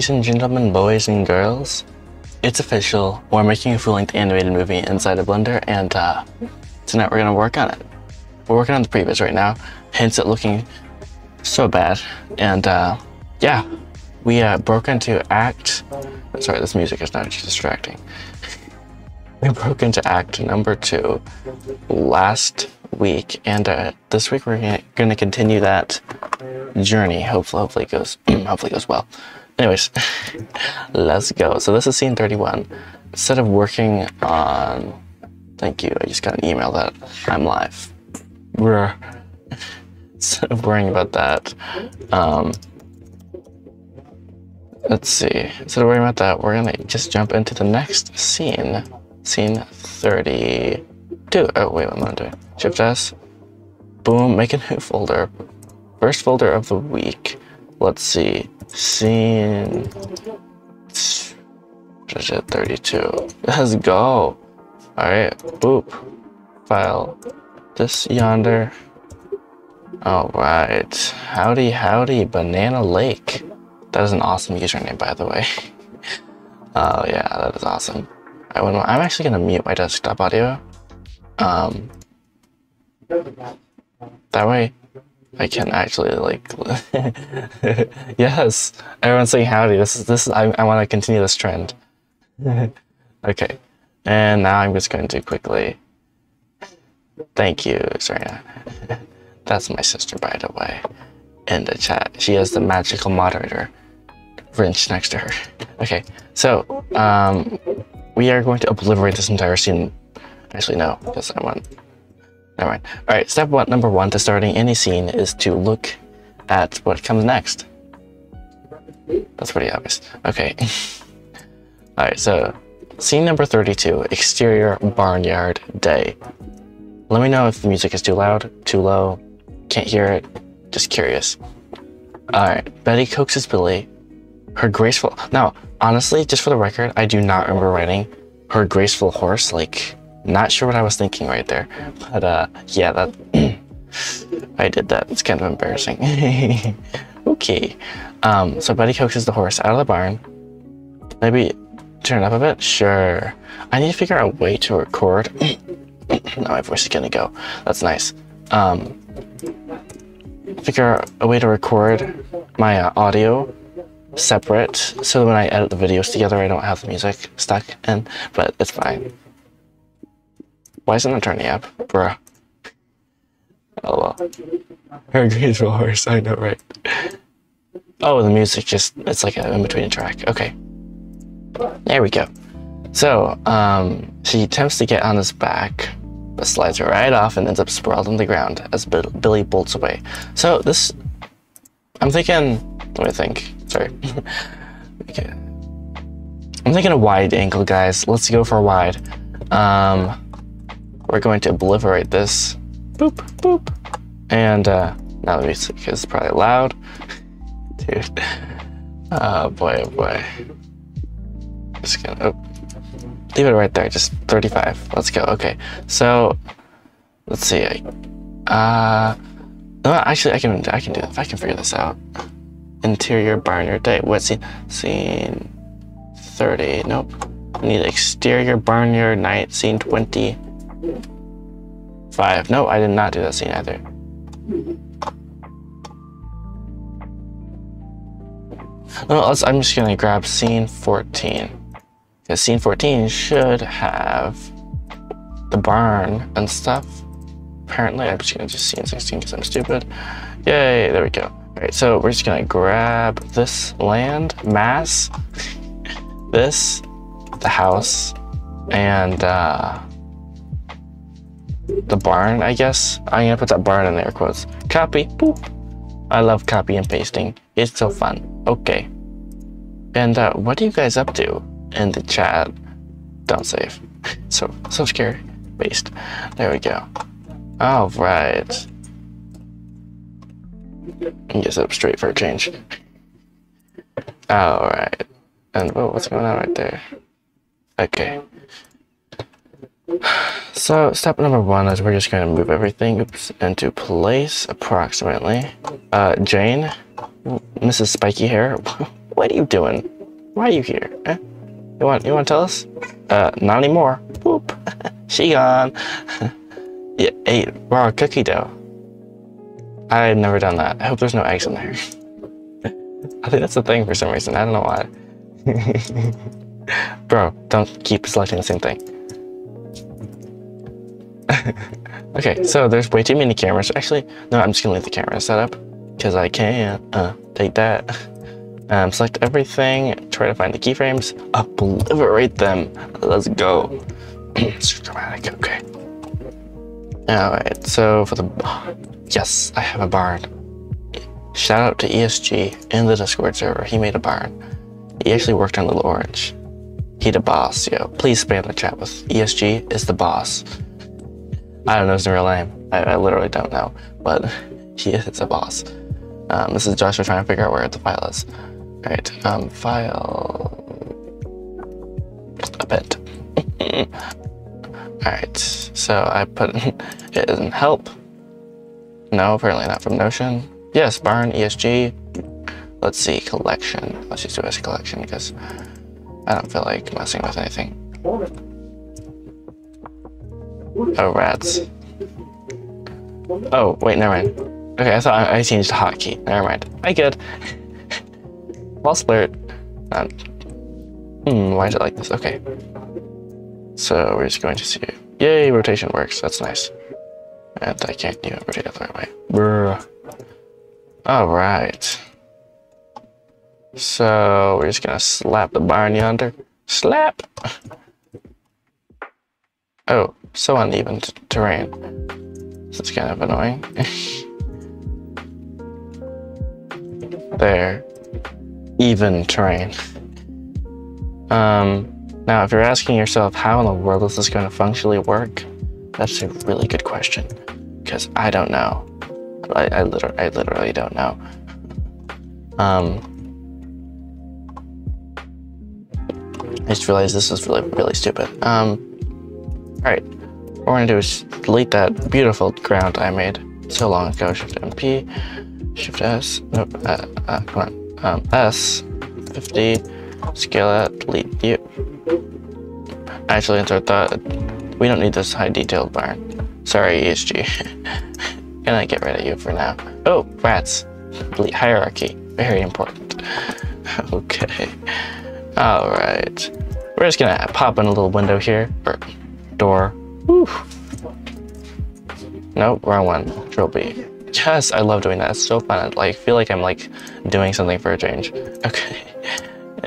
Ladies and gentlemen, boys and girls, it's official. We're making a full-length animated movie inside of Blender, and tonight we're gonna work on it. We're working on the previews right now, hence it looking so bad. And yeah, we broke into act. Sorry, this music is not distracting. We broke into act number 2 last week, and this week we're gonna continue that journey. Hopefully it goes well. Anyways, let's go. So this is scene 31. Instead of working on, thank you, I just got an email that I'm live. We're instead of worrying about that, let's see. Instead of worrying about that, we're gonna just jump into the next scene, scene 32. Oh wait, what am I doing? Shift S. Boom. Make a new folder. First folder of the week. Let's see. Scene 32. Let's go. Alright. Boop. File. This yonder. Alright. Howdy, howdy. Banana Lake. That is an awesome username, by the way. Oh, yeah. That is awesome. I'm actually going to mute my desktop audio. That way I can actually, like, yes, everyone's saying howdy. This is I want to continue this trend. Okay, and now I'm just going to quickly, thank you, Serena. That's my sister, by the way, in the chat. She has the magical moderator wrench next to her. Okay, so we are going to obliterate this entire scene. Actually, no, because I want... Never mind. All right, step one, number 1 to starting any scene is to look at what comes next. That's pretty obvious. Okay. All right, so scene number 32, exterior barnyard day. Let me know if the music is too loud, too low, can't hear it, just curious. All right, Betty coaxes Billy, her graceful... Now, honestly, just for the record, I do not remember writing her graceful horse, like... Not sure what I was thinking right there, but yeah, that I did that. It's kind of embarrassing. Okay, so Betty coaxes the horse out of the barn. Maybe turn it up a bit. Sure. I need to figure out a way to record. Now my voice is gonna go. That's nice. Figure out a way to record my audio separate, so that when I edit the videos together, I don't have the music stuck in. But it's fine. Why isn't it turning up? Bruh. Oh well. Her graceful horse, I know, right? Oh, the music just, it's like an in-between track. Okay. There we go. So, she attempts to get on his back, but slides right off and ends up sprawled on the ground as Billy bolts away. So, this, I'm thinking, let me think. Sorry. Okay. I'm thinking a wide angle, guys. Let's go for a wide. We're going to obliterate this. Boop, boop. And now the music is probably loud. Dude. Oh boy, oh boy. Just gonna, oh. Leave it right there, just 35. Let's go, okay. So, let's see. No, actually, I can do it if I can figure this out. Interior barnyard day, what scene? Scene 30, nope. We need exterior barnyard night, scene 20. 5. No, I did not do that scene either. No, I'm just gonna grab scene 14. Because scene 14 should have the barn and stuff. Apparently, I'm just gonna do scene 16 because I'm stupid. Yay, there we go. Alright, so we're just gonna grab this land mass, this, the house, and the barn, I guess. I'm gonna put that barn in air quotes. Copy. Boop. I love copy and pasting. It's so fun. Okay. And what are you guys up to in the chat? Don't save. So scary. Paste. There we go. All right. And get up straight for a change. All right. And whoa, what's going on right there? Okay. So step number 1 is we're just going to move everything into place approximately. Jane, Mrs. Spiky Hair, What are you doing? Why are you here? Eh? You want to tell us? Not anymore. Whoop. She gone. You ate raw cookie dough. I've never done that. I hope there's no eggs in there. I think that's the thing for some reason. I don't know why. Bro, don't keep selecting the same thing. Okay, so there's way too many cameras. Actually, no, I'm just gonna leave the camera set up because I can't take that. Select everything, try to find the keyframes, obliterate them. Let's go. It's dramatic, okay. Alright, so for the... Yes, I have a barn. Shout out to ESG in the Discord server. He made a barn. He actually worked on Little Orange. He the boss, yo. Please spam the chat with ESG is the boss. I don't know his real name. I literally don't know, but he is a boss. This is Joshua trying to figure out where the file is. All right, file a bit. All right, so I put it in help. No, apparently not from Notion. Yes, barn, ESG. Let's see, collection. Let's just do a collection because I don't feel like messing with anything. Oh, rats. Oh, wait, never mind. Okay, I thought I changed the hotkey. Never mind. I good. Lost alert. Why is it like this? Okay. So we're just going to see. Yay, rotation works. That's nice. And I can't even rotate it the right way. Bruh. Alright. So we're just gonna slap the barn yonder. Slap! Oh, so uneven terrain. So it's kind of annoying. There. Even terrain. Now, if you're asking yourself, how in the world is this going to functionally work? That's a really good question. Because I don't know. I literally don't know. I just realized this is really, really stupid. Alright, what we're gonna do is delete that beautiful ground I made so long ago. Shift MP, Shift S, nope, come on, S, 50, scale that, delete you. Actually, insert that. We don't need this high detailed barn. Sorry, ESG. Gonna get rid of you for now. Oh, rats. Delete hierarchy. Very important. Okay. Alright. We're just gonna pop in a little window here. Door. Woo. Nope, wrong one. Drill B. Yes, I love doing that. It's so fun. I feel like I'm doing something for a change. Okay.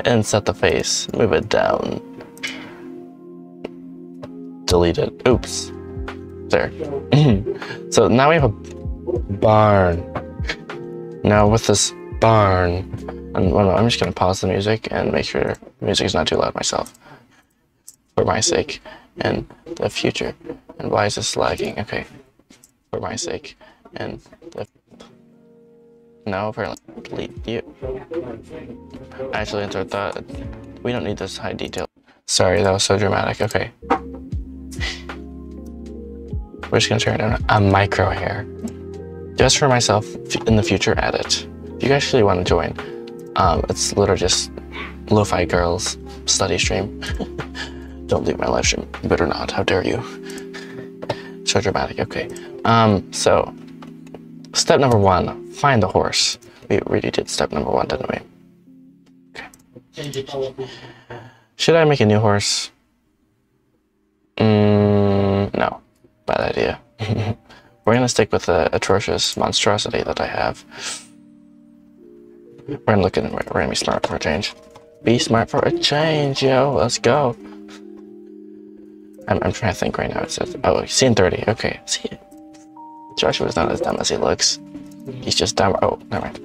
And set the face. Move it down. Delete it. Oops. There. So now we have a barn. Now with this barn. And I'm just gonna pause the music and make sure the music is not too loud myself. For my sake. And the future. And why is this lagging? Okay. For my sake. And the... No, apparently. Delete you. Actually, insert that. We don't need this high detail. Sorry, that was so dramatic. Okay. We're just gonna turn down a micro hair. Just for myself, in the future, add it. If you actually want to join, it's literally just Lofi Girl's study stream. Don't leave my live stream. You better not. How dare you? So dramatic. Okay. So, step number one, find the horse. We really did step number one, didn't we? Okay. Should I make a new horse? No. Bad idea. We're gonna stick with the atrocious monstrosity that I have. We're gonna be smart for a change. Be smart for a change, yo. Let's go. I'm trying to think right now. It says, oh, scene 30. Okay, see, Joshua's not as dumb as he looks. He's just dumb. Oh, never mind.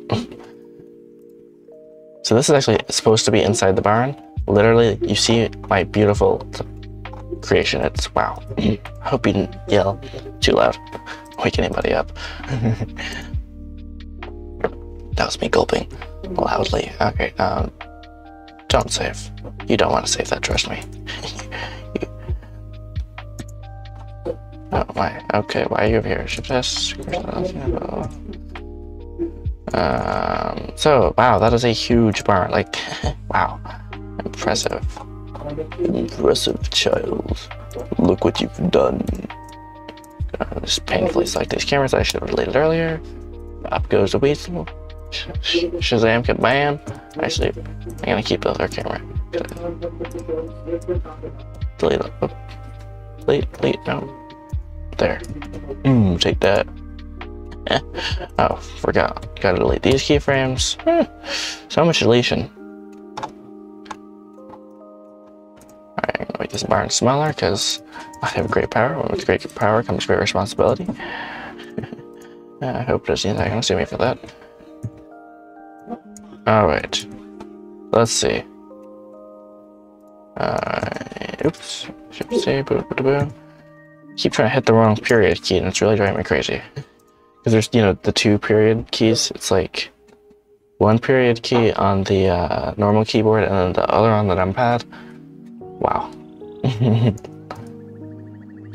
So this is actually supposed to be inside the barn. Literally, you see my beautiful creation. It's wow. I hope you didn't yell too loud. Wake anybody up. That was me gulping loudly. Okay, don't save. You don't want to save that, trust me. Oh, why? Okay, why are you over here? Shift S. So wow, that is a huge bar, like wow, impressive child, look what you've done. Just painfully select these cameras I should have deleted earlier. Up goes the weasel. Shazam kabam. Actually, I'm gonna keep the other camera. Delete it. Oh. Delete, no. There. Take that. Oh, forgot. Gotta delete these keyframes. So much deletion. Alright, I'm gonna make this barn smaller because I have great power. When with great power comes great responsibility. I hope there's anything gonna see me for that. Alright. Let's see. Oops. Should say boo boo boo. Keep trying to hit the wrong period key and it's really driving me crazy. Because there's, you know, the two period keys. It's like one period key on the normal keyboard and then the other on the numpad. Wow.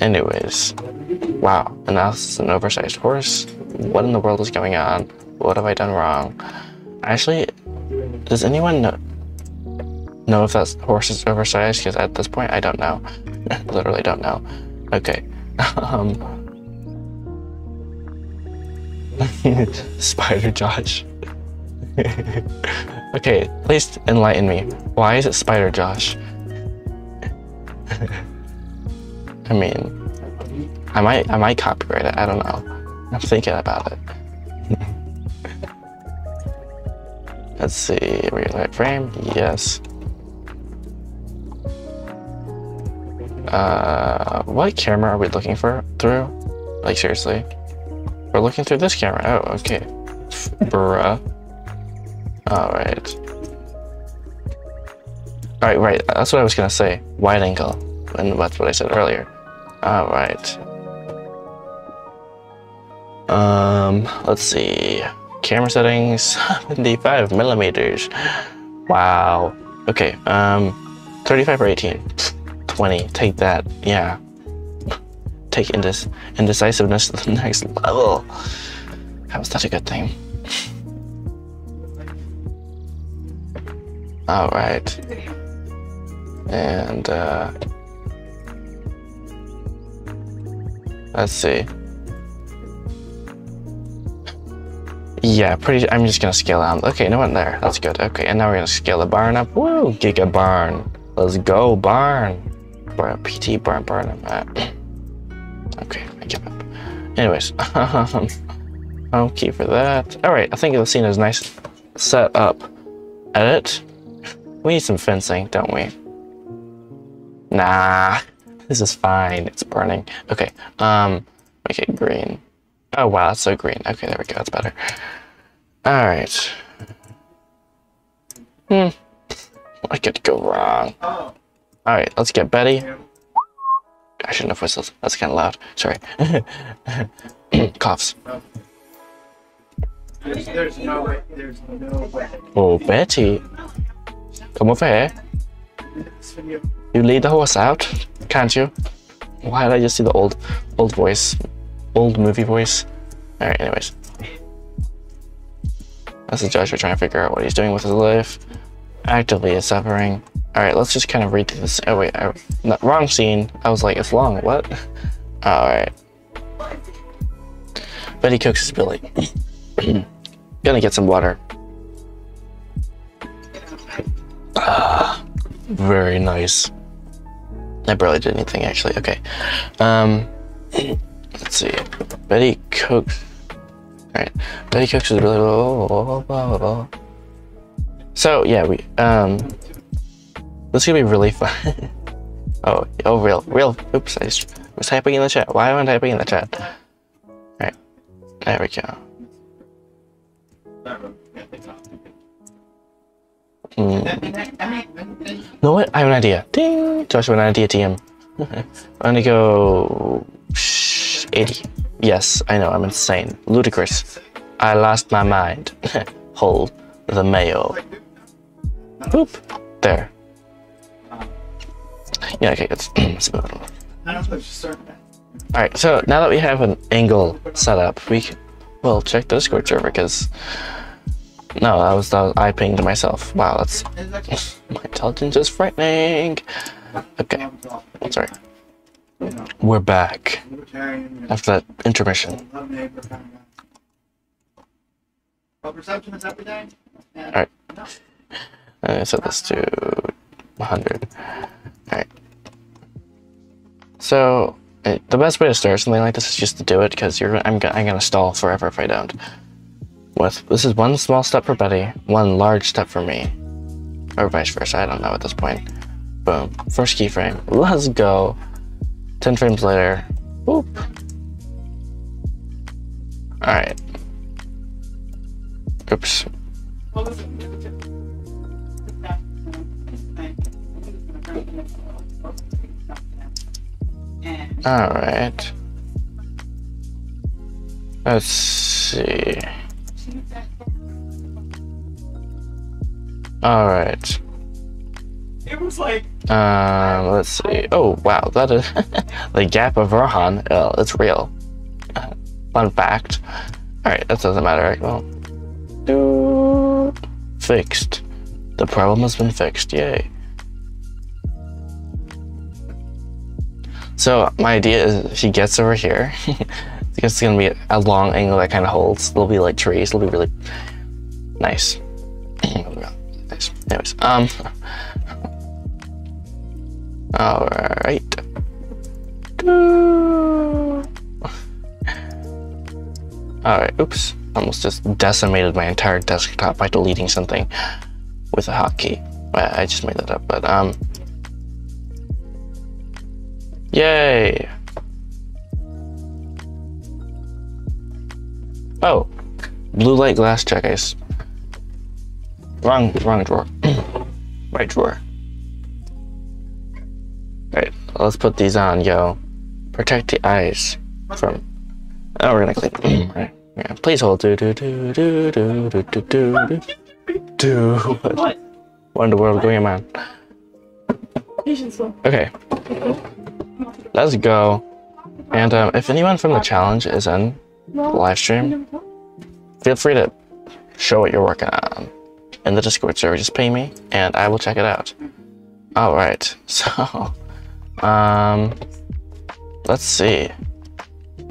Anyways. Wow. And now this is an oversized horse. What in the world is going on? What have I done wrong? Actually, does anyone know if that horse is oversized? Because at this point, I don't know. Literally don't know. Okay. Spider Josh. Okay, please enlighten me. Why is it Spider Josh? I mean, I might copyright it. I don't know. I'm thinking about it. Let's see. Relight frame. Yes. What camera are we looking for through? Like, seriously. We're looking through this camera. Oh, okay. Bruh. Alright. Alright, right. That's what I was gonna say. Wide angle. And that's what I said earlier. Alright. Let's see. Camera settings, 75 millimeters. Wow. Okay, 35 or 18. 20, take that, yeah. Take indecisiveness to the next level. How is that a good thing? All right. And let's see. Yeah, I'm just gonna scale out. Okay, no one there, that's good. Okay, and now we're gonna scale the barn up. Woo, giga barn. Let's go, barn. PT barn I'm at. Okay, I give up. Anyways, okay for that. Alright, I think the scene is nice. Set up. Edit. We need some fencing, don't we? Nah. This is fine. It's burning. Okay. Make it green. Oh wow, that's so green. Okay, there we go, that's better. Alright. What could go wrong? All right, let's get Betty. I shouldn't have whistled. That's kind of loud. Sorry. Coughs. There's no way. Oh, Betty. Come over here. You lead the horse out, can't you? Why did I just see the old voice? Old movie voice. All right, anyways. This is Joshua trying to figure out what he's doing with his life. Actively is suffering. All right, let's just kind of read through this. Oh wait, wrong scene. I was like, it's long, what? All right. Betty cooks his Billy. Gonna get some water. Ah, very nice. I barely did anything actually, okay. Let's see, Betty cooks. All right, Betty cooks his Billy. So yeah, we, this is gonna be really fun. oh, real. Oops, I was typing in the chat. Why am I typing in the chat? All right, there we go. You know what? I have an idea. Ding! Joshua, an idea TM. I'm gonna go 80. Yes, I know, I'm insane. Ludicrous. I lost my mind. Hold the mayo. Boop. There. Yeah, okay, it's about it. Alright, so now that we have an angle set up, we will check the Discord server because No, that was the I pinged myself. Wow, that's my intelligence is frightening. Okay, sorry. We're back after that intermission. All right. I'm gonna set this to 100. All right. So the best way to start something like this is just to do it, because I'm gonna stall forever if I don't. With this is one small step for Betty, one large step for me, or vice versa. I don't know at this point. Boom. First keyframe. Let's go. 10 frames later. Boop. All right. Oops. All right. Let's see. All right. It was like. Let's see. Oh wow, that is the gap of Rohan. Oh, it's real. Fun fact. All right, that doesn't matter. Right? Well, do fixed. The problem has been fixed. Yay. So my idea is if he gets over here, it's gonna be a long angle that kind of holds. It'll be like trees. It'll be really nice. Nice. Anyways, all right. All right. Oops. Almost just decimated my entire desktop by deleting something with a hotkey. I just made that up, but Yay! Oh, blue light glass check ice. Wrong drawer. Right drawer. Alright, let's put these on, yo. Protect the eyes from. Oh, we're gonna click. Right. Yeah. Please hold. Do. What in the world going on? Okay. Let's go. And if anyone from the challenge is in the live stream, feel free to show what you're working on in the Discord server. Just ping me and I will check it out. All right. So, let's see.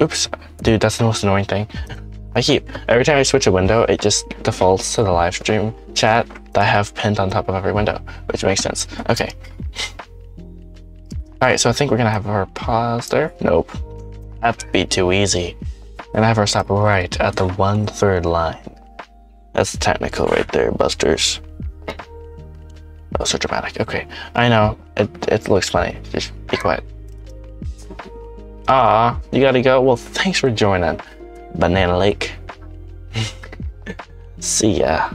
Oops, dude, that's the most annoying thing. Every time I switch a window, it just defaults to the live stream chat that I have pinned on top of every window, which makes sense. Okay. All right, so I think we're gonna have our pause there. Nope, that'd be too easy. And have our stop right at the 1/3 line. That's technical right there, busters. Oh, so dramatic. Okay, I know it looks funny. Just be quiet. Ah, you gotta go. Well, thanks for joining, Banana Lake. See ya,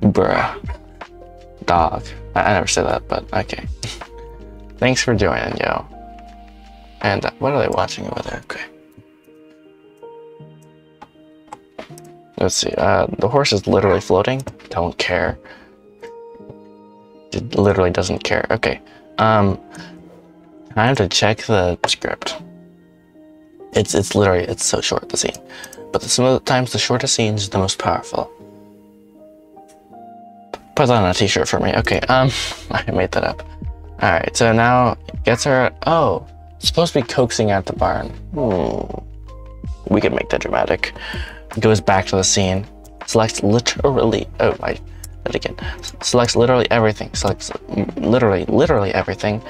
bruh. Dog. I never said that, but okay. Thanks for joining, yo. And what are they watching over there? Okay. Let's see. The horse is literally floating. Don't care. It literally doesn't care. Okay. I have to check the script. It's literally, it's so short, the scene. But sometimes the shortest scene is the most powerful. Put on a t-shirt for me. Okay. I made that up. All right, so now gets her. Oh, supposed to be coaxing at the barn. We could make that dramatic. Goes back to the scene. Selects literally. Oh, I did it again. Selects literally everything. Selects literally everything.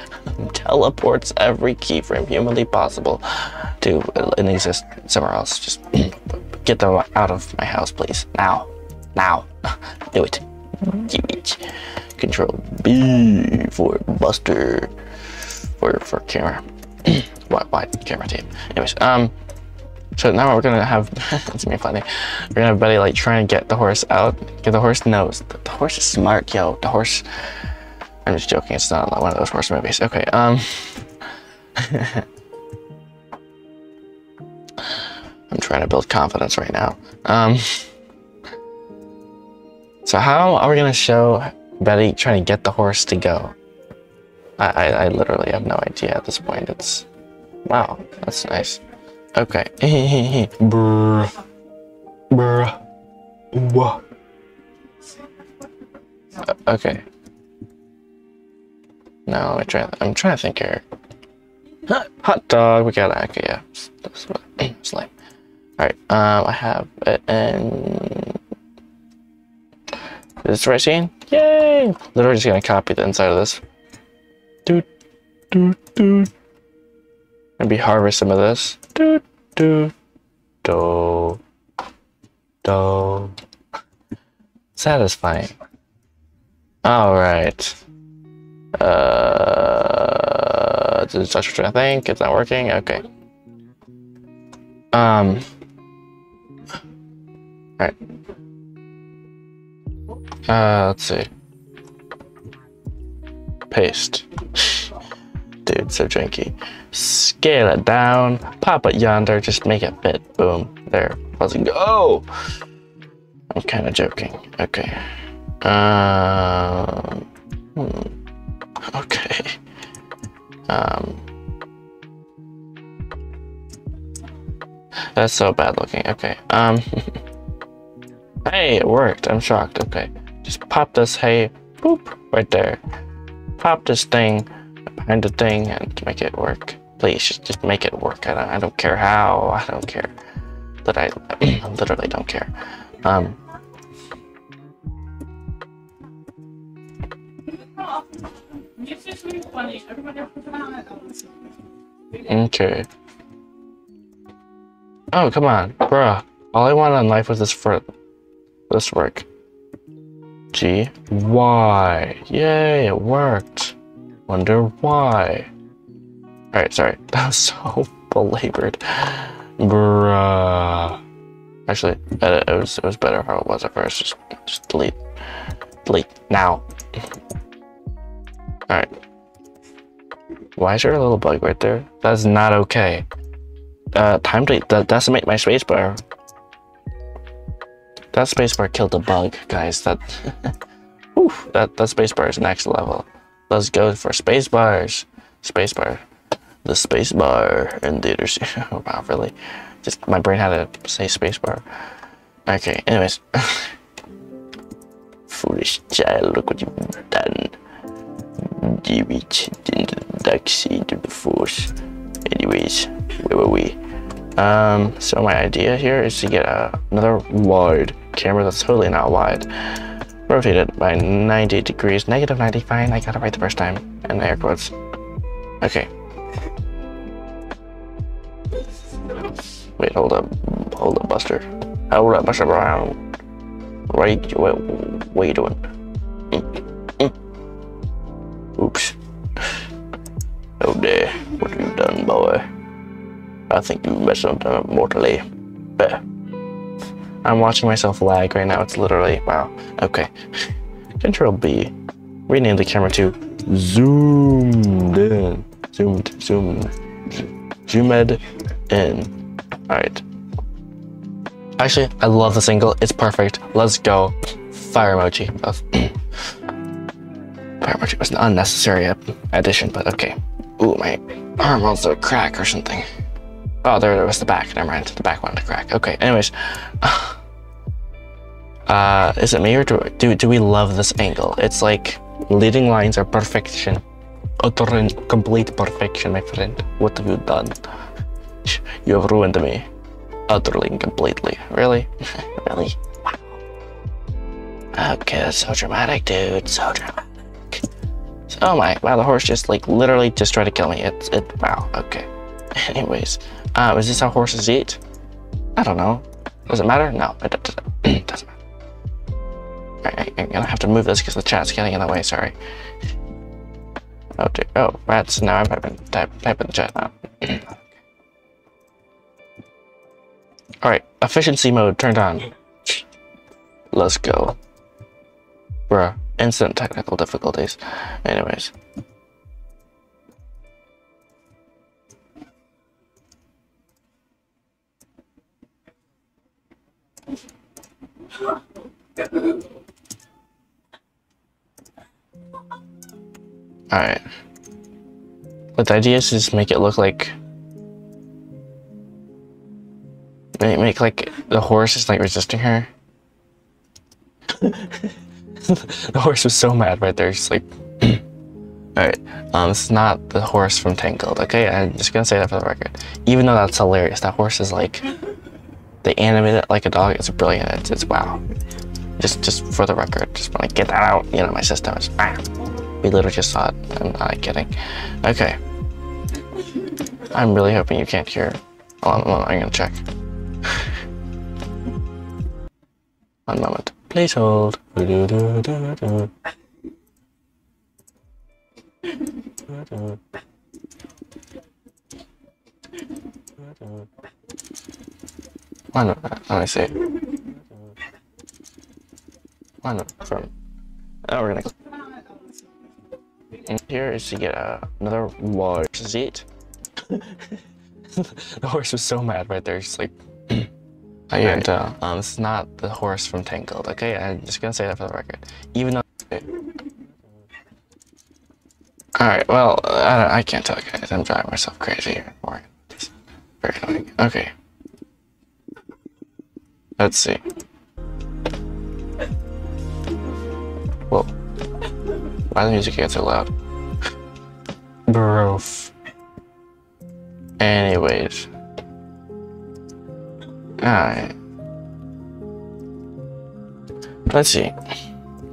Teleports every keyframe humanly possible to an exist somewhere else. Just get them out of my house, please. Now, do it. Do it. Control B for Buster, for camera. Why camera tape? Anyways, so now we're gonna have it's gonna be funny. We're gonna have Betty like trying to get the horse out. Cause the horse knows. The horse is smart, yo. The horse. I'm just joking. It's not one of those horse movies. Okay. I'm trying to build confidence right now. So how are we gonna show Betty trying to get the horse to go? I literally have no idea at this point. It's wow, that's nice. Okay. Brr. Brr. Wah. Okay. Now I'm trying to think here. Hot dog. We got it. Okay, yeah. That's lame. All right. I have it in. Is this the right scene? Yay! Literally just gonna copy the inside of this. Doot doot doot. Maybe harvest some of this. Doot doot do do. Satisfying. All right. This is actually, I think it's not working. Okay. All right. Let's see. Paste. Dude, so janky. Scale it down. Pop it yonder. Just make it fit. Boom. There. Let's go. I'm kind of joking. Okay. Okay. That's so bad looking. Okay. Hey, it worked. I'm shocked. Okay. Just pop this hay, boop, right there. Pop this thing behind the thing and make it work. Please, just make it work. I don't care how. I don't care. That I literally don't care. Okay. Oh, come on, bruh. All I wanted in life was this for this work. G. Why? Yay, it worked. Wonder why. Alright, sorry. That was so belabored. Bruh. Actually, it was better how it was at first. Just delete. Delete. Now. Alright. Why is there a little bug right there? That's not okay. Time to decimate my spacebar. That spacebar killed a bug, guys. That oof, that spacebar is next level. Let's go for spacebars. Spacebar. The spacebar in theaters. Wow, really? Just my brain had to say spacebar. Okay, anyways. Foolish child, look what you've done. You reached into the dark seed of the force. Anyways, where were we? So my idea here is to get another wide camera that's totally not wide. Rotate it by 90 degrees, negative 90, fine, I got it right the first time. And air quotes. Okay. Wait, hold up, Buster. Hold up, Buster Brown. Right, what are you doing? Oops. Oh dear, what have you done, boy? I think you've messed something up mortally. But I'm watching myself lag right now. It's literally, wow. Okay. Control B. Rename the camera to zoomed in. Zoomed in. Alright. Actually, I love this angle. It's perfect. Let's go. Fire emoji. Fire emoji was an unnecessary addition, but okay. Ooh, my arm wants to crack or something. Oh, there it was, the back. Never mind. The back wanted to crack. Okay, anyways. Is it me or do we love this angle? It's like leading lines are perfection. Utter complete perfection, my friend. What have you done? You have ruined me. Utterly and completely. Really? Really? Wow. Okay, that's so dramatic, dude. So dramatic. Oh my, wow, the horse just like literally just tried to kill me. Wow, okay. Anyways. Is this how horses eat? I don't know. Does it matter? No, it doesn't matter. Alright, I'm gonna have to move this because the chat's getting in the way, sorry. Oh dear, oh, rats, now I'm typing in the chat now. Alright, efficiency mode turned on. Let's go. Bruh, instant technical difficulties. Anyways. Alright. But the idea is to just make it look like make like the horse is like resisting her. The horse was so mad right there. She's like, alright, this is not the horse from Tangled, okay? I'm just gonna say that for the record. Even though that's hilarious, that horse is like, they animate it like a dog. It's brilliant. It's wow. Just for the record, just want to get that out, you know, my system is, ah. We literally just saw it. I'm not kidding. Okay. I'm really hoping you can't hear. Hold on, I'm gonna check. One moment. Please hold. Let me see. One from. Oh, we're gonna. And here is to get another large seat. The horse was so mad right there. She's like, I can't tell. This is not the horse from Tangled, okay? I'm just gonna say that for the record. Even though. Alright, well, I can't tell, guys. I'm driving myself crazy here. It's very annoying. Okay. Let's see. Whoa. Why the music gets so loud? Bro. Anyways. Alright. Let's see.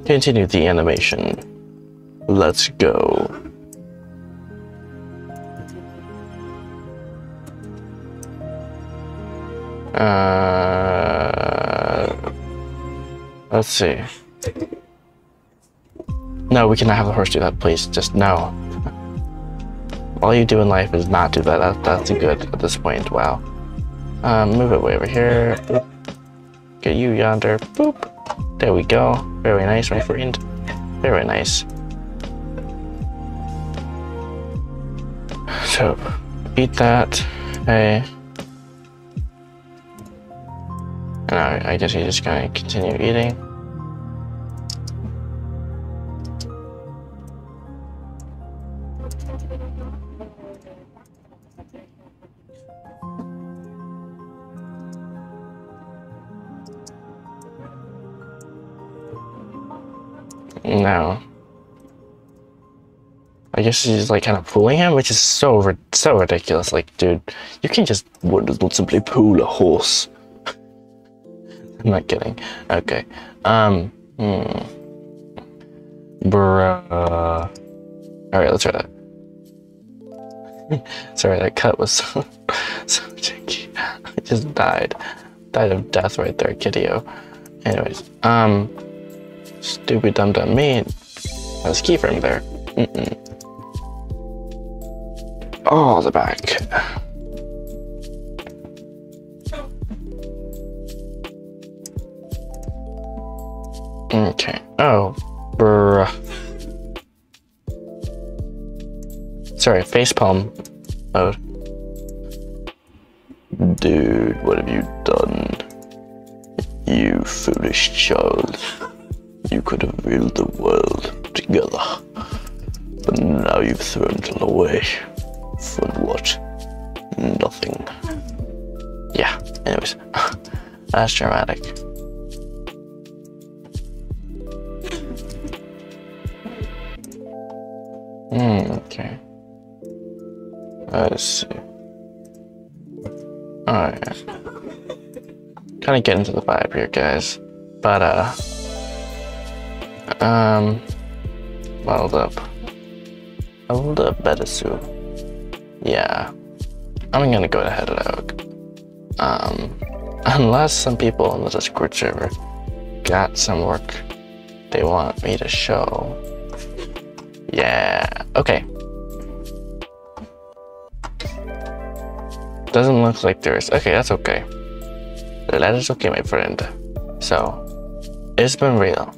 Continue the animation. Let's go. Let's see. No, we cannot have the horse do that, please. Just no. All you do in life is not do that. That's good at this point. Wow. Move it way over here. Boop. Get you yonder. Boop. There we go. Very nice, my friend. Very nice. So, eat that. Hey. And I guess you're just gonna continue eating. No. I guess she's like kind of pulling him, which is so ridiculous. Like, dude, you can just simply pull a horse. I'm not kidding. Okay. Bruh. All right, let's try that. Sorry, that cut was so tricky. I just died of death right there, kiddo. Anyways, stupid dum-dum me. That's keyframe there. Oh, the back. Okay. Oh, bruh. Sorry, facepalm mode. Dude, what have you done? You foolish child. You could have ruled the world together, but now you've thrown it all away. For what? Nothing. Yeah, anyways, that's dramatic. Okay. Let's see. Alright. Kinda get into the vibe here, guys. But, Leveled up better soon. Yeah. I'm gonna go ahead and out. Unless some people on the Discord server got some work they want me to show. Yeah, okay. Doesn't look like there is. Okay, that's okay. That is okay, my friend. So, it's been real.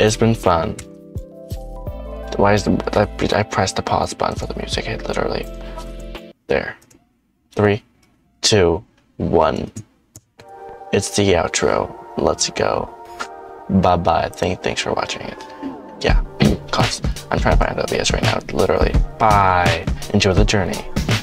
It's been fun. Why is the... I pressed the pause button for the music, I literally... There. 3, 2, 1. It's the outro. Let's go. Bye-bye. Thanks for watching it. Yeah. Cause I'm trying to find OBS right now. Literally. Bye. Enjoy the journey.